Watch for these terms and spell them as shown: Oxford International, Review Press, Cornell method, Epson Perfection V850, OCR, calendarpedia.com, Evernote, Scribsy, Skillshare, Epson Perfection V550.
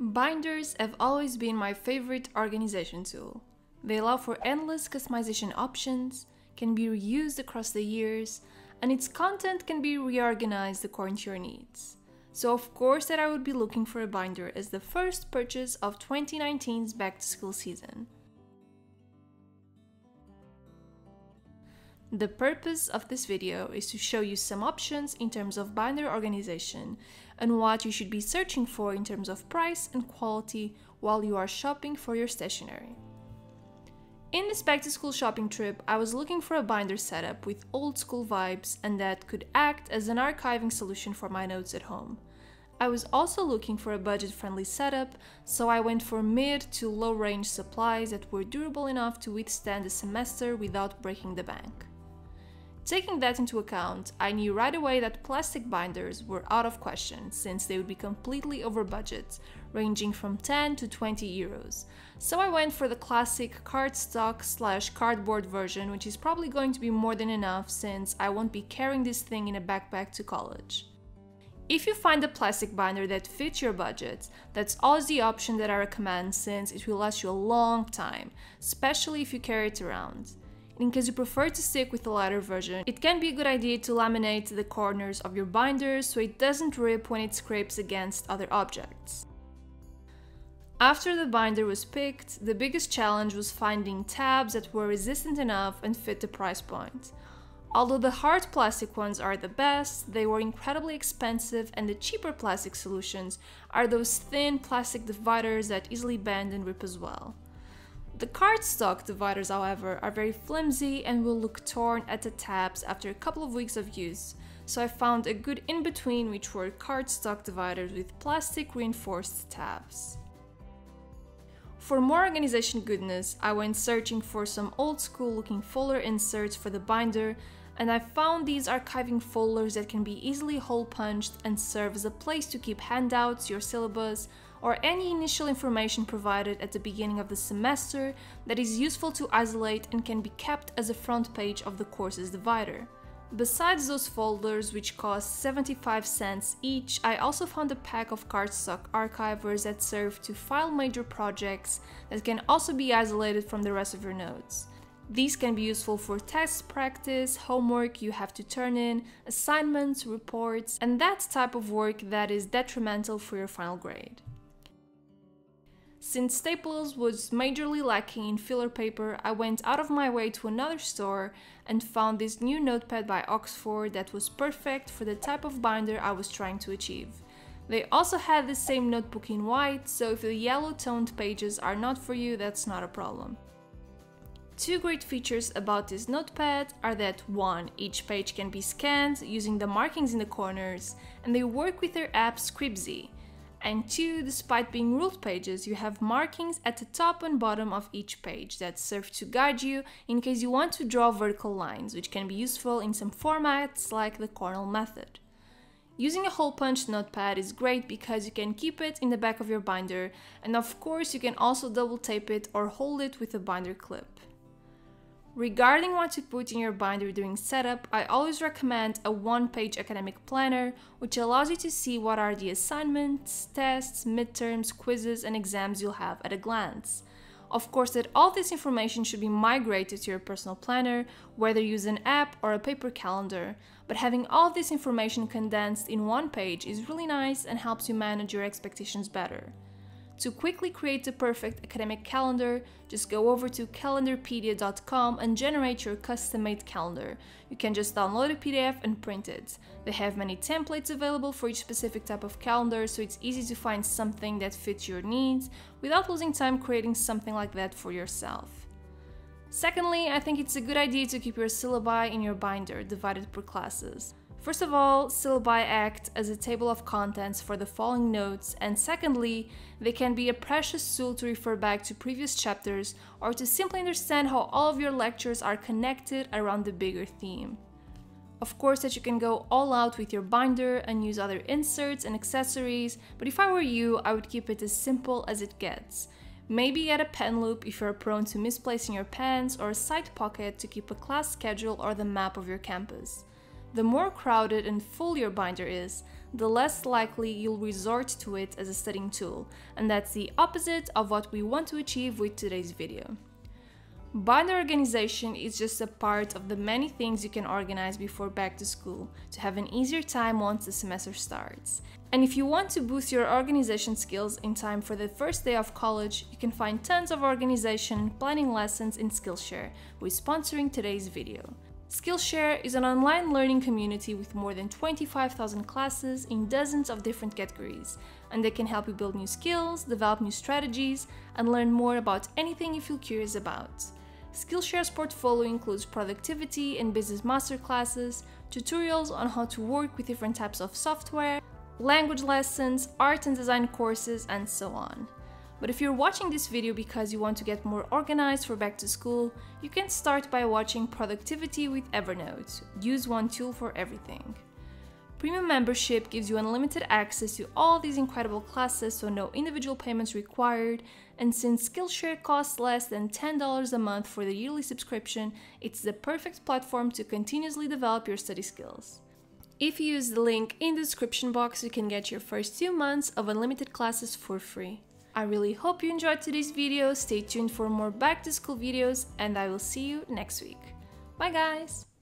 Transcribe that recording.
Binders have always been my favorite organization tool. They allow for endless customization options, can be reused across the years, and its content can be reorganized according to your needs. So of course that I would be looking for a binder as the first purchase of 2019's back to school season. The purpose of this video is to show you some options in terms of binder organization and what you should be searching for in terms of price and quality while you are shopping for your stationery. In this back-to-school shopping trip, I was looking for a binder setup with old-school vibes and that could act as an archiving solution for my notes at home. I was also looking for a budget-friendly setup, so I went for mid to low-range supplies that were durable enough to withstand a semester without breaking the bank. Taking that into account, I knew right away that plastic binders were out of question since they would be completely over budget, ranging from 10 to 20 euros. So I went for the classic cardstock/cardboard version, which is probably going to be more than enough since I won't be carrying this thing in a backpack to college. If you find a plastic binder that fits your budget, that's always the option that I recommend since it will last you a long time, especially if you carry it around. In case you prefer to stick with the lighter version, it can be a good idea to laminate the corners of your binder so it doesn't rip when it scrapes against other objects. After the binder was picked, the biggest challenge was finding tabs that were resistant enough and fit the price point. Although the hard plastic ones are the best, they were incredibly expensive, and the cheaper plastic solutions are those thin plastic dividers that easily bend and rip as well. The cardstock dividers, however, are very flimsy and will look torn at the tabs after a couple of weeks of use, so I found a good in-between, which were cardstock dividers with plastic reinforced tabs. For more organization goodness, I went searching for some old-school looking folder inserts for the binder, and I found these archiving folders that can be easily hole-punched and serve as a place to keep handouts, your syllabus, or any initial information provided at the beginning of the semester that is useful to isolate and can be kept as a front page of the course's divider. Besides those folders, which cost 75 cents each, I also found a pack of cardstock archivers that serve to file major projects that can also be isolated from the rest of your notes. These can be useful for test practice, homework you have to turn in, assignments, reports, and that type of work that is detrimental for your final grade. Since Staples was majorly lacking in filler paper, I went out of my way to another store and found this new notepad by Oxford that was perfect for the type of binder I was trying to achieve. They also had the same notebook in white, so if the yellow-toned pages are not for you, that's not a problem. Two great features about this notepad are that 1. Each page can be scanned using the markings in the corners, and they work with their app Scribsy. And 2. Despite being ruled pages, you have markings at the top and bottom of each page that serve to guide you in case you want to draw vertical lines, which can be useful in some formats like the Cornell method. Using a hole-punched notepad is great because you can keep it in the back of your binder, and of course you can also double tape it or hold it with a binder clip. Regarding what to put in your binder during setup, I always recommend a one-page academic planner, which allows you to see what are the assignments, tests, midterms, quizzes, and exams you'll have at a glance. Of course, that all this information should be migrated to your personal planner, whether you use an app or a paper calendar, but having all this information condensed in one page is really nice and helps you manage your expectations better. To quickly create the perfect academic calendar, just go over to calendarpedia.com and generate your custom-made calendar. You can just download a PDF and print it. They have many templates available for each specific type of calendar, so it's easy to find something that fits your needs without losing time creating something like that for yourself. Secondly, I think it's a good idea to keep your syllabi in your binder, divided per classes. First of all, syllabi act as a table of contents for the following notes, and secondly, they can be a precious tool to refer back to previous chapters or to simply understand how all of your lectures are connected around the bigger theme. Of course that you can go all out with your binder and use other inserts and accessories, but if I were you, I would keep it as simple as it gets. Maybe add a pen loop if you are prone to misplacing your pens, or a side pocket to keep a class schedule or the map of your campus. The more crowded and full your binder is, the less likely you'll resort to it as a studying tool, and that's the opposite of what we want to achieve with today's video. Binder organization is just a part of the many things you can organize before back to school to have an easier time once the semester starts. And if you want to boost your organization skills in time for the first day of college, you can find tons of organization and planning lessons in Skillshare, who is sponsoring today's video. Skillshare is an online learning community with more than 25,000 classes in dozens of different categories, and they can help you build new skills, develop new strategies, and learn more about anything you feel curious about. Skillshare's portfolio includes productivity and business masterclasses, tutorials on how to work with different types of software, language lessons, art and design courses, and so on. But if you're watching this video because you want to get more organized for back to school, you can start by watching Productivity with Evernote. Use one tool for everything. Premium membership gives you unlimited access to all these incredible classes, so no individual payments required, and since Skillshare costs less than $10 a month for the yearly subscription, it's the perfect platform to continuously develop your study skills. If you use the link in the description box, you can get your first 2 months of unlimited classes for free. I really hope you enjoyed today's video. Stay tuned for more back to school videos, and I will see you next week. Bye guys!